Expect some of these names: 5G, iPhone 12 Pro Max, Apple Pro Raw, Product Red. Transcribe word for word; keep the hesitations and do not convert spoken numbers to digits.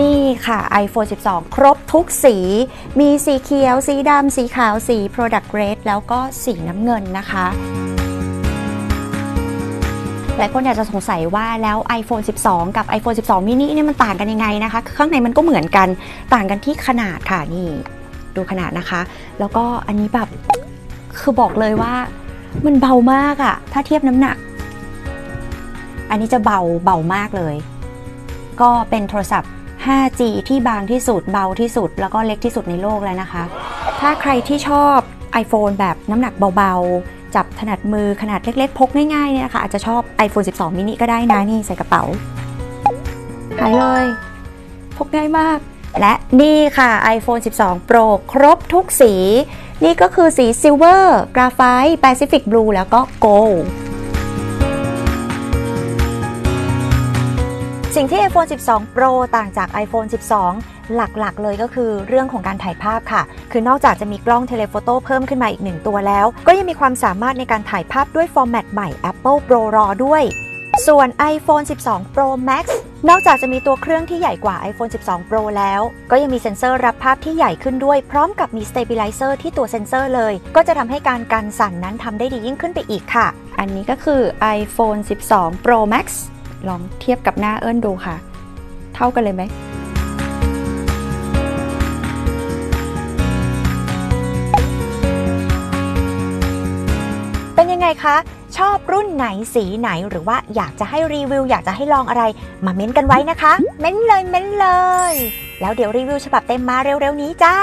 นี่ค่ะ ไอโฟน สิบสอง ครบทุกสีมีสีเขียวสีดำสีขาวสี Product Red แล้วก็สีน้ำเงินนะคะหลายคนอาจจะสงสัยว่าแล้ว ไอโฟน สิบสอง กับ ไอโฟน สิบสอง mini เนี่ยมันต่างกันยังไงนะคะข้างในมันก็เหมือนกันต่างกันที่ขนาดค่ะนี่ดูขนาดนะคะแล้วก็อันนี้แบบคือบอกเลยว่ามันเบามากอะถ้าเทียบน้ำหนักอันนี้จะเบาเบามากเลยก็เป็นโทรศัพท์ ห้าจี ที่บางที่สุดเบาที่สุดแล้วก็เล็กที่สุดในโลกแล้วนะคะถ้าใครที่ชอบ iPhone แบบน้ำหนักเบาๆจับถนัดมือขนาดเล็กๆพกง่ายๆเนี่ยนะคะอาจจะชอบ ไอโฟน สิบสอง mini ก็ได้นะนี่ใส่กระเป๋าหายเลยพกง่ายมากและนี่ค่ะ ไอโฟน สิบสอง Pro ครบทุกสีนี่ก็คือสี Silver, Graphite, Pacific Blue แล้วก็ Goldสิ่งที่ ไอโฟน สิบสอง Pro ต่างจาก ไอโฟน สิบสอง หลักๆเลยก็คือเรื่องของการถ่ายภาพค่ะคือนอกจากจะมีกล้องเทเลโฟโต้เพิ่มขึ้นมาอีกหนึ่งตัวแล้วก็ยังมีความสามารถในการถ่ายภาพด้วยฟอร์แมตใหม่ Apple Pro Raw ด้วยส่วน ไอโฟน สิบสอง Pro Max นอกจากจะมีตัวเครื่องที่ใหญ่กว่า ไอโฟน สิบสอง Pro แล้วก็ยังมีเซ็นเซอร์รับภาพที่ใหญ่ขึ้นด้วยพร้อมกับมี Stabilizer ที่ตัวเซ็นเซอร์เลยก็จะทำให้การกันสั่นนั้นทำได้ดียิ่งขึ้นไปอีกค่ะอันนี้ก็คือ ไอโฟน สิบสอง Pro Maxลองเทียบกับหน้าเอิ้นดูค่ะเท่ากันเลยไหมเป็นยังไงคะชอบรุ่นไหนสีไหนหรือว่าอยากจะให้รีวิวอยากจะให้ลองอะไรมาเม้นกันไว้นะคะเม้นเลยเม้นเลยแล้วเดี๋ยวรีวิวฉบับเต็มมาเร็วๆนี้จ้า